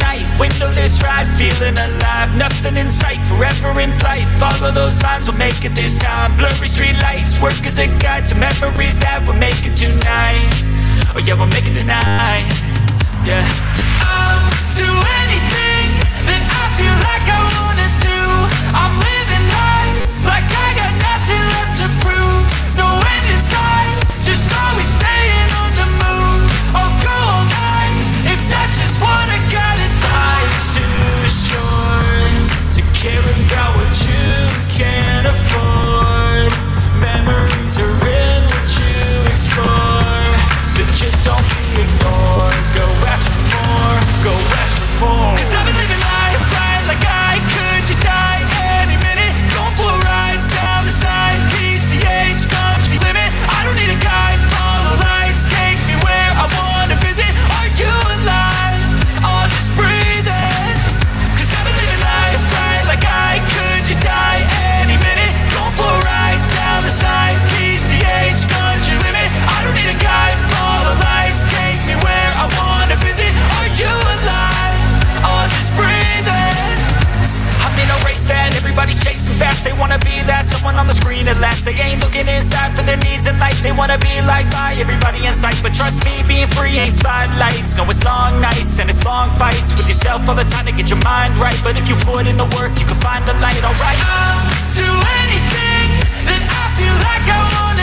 night, windowless ride, feeling alive. Nothing in sight, forever in flight. Follow those lines, we'll make it this time. Blurry street lights, work as a guide to memories that we're making tonight. Oh yeah, we'll make it tonight. Yeah. I'll do anything that I feel like I wanna do. I'm living life like I got nothing left to prove. No end in sight, just always staying on the move. I'll go all night if that's just what I gotta do. Life's too short to care about what you can't afford. Memories are in what you explore, so just don't be ignored. Go ask for more, go ask for more. 'Cause I've been living life right like I could just die any minute. Going for a ride down the side, PCH, country limit. I don't need a guide, follow lights, take me where I wanna visit. Are you alive? I'll just breathe in. 'Cause I've been living life right like I could just die any minute. Going for a ride down the side, PCH, country limit. I don't need a guide, follow lights, take me where I wanna visit. Are you alive? I'll just breathe in. I'm in a race that everybody's chasing fast. They wanna be that someone on the screen at last. They ain't looking inside for their needs in life. They wanna be liked by everybody in sight. But trust me, being free ain't spotlights. No, it's long nights and it's long fights with yourself all the time to get your mind right. But if you put in the work, you can find the light, alright? I'll do anything that I feel like I want.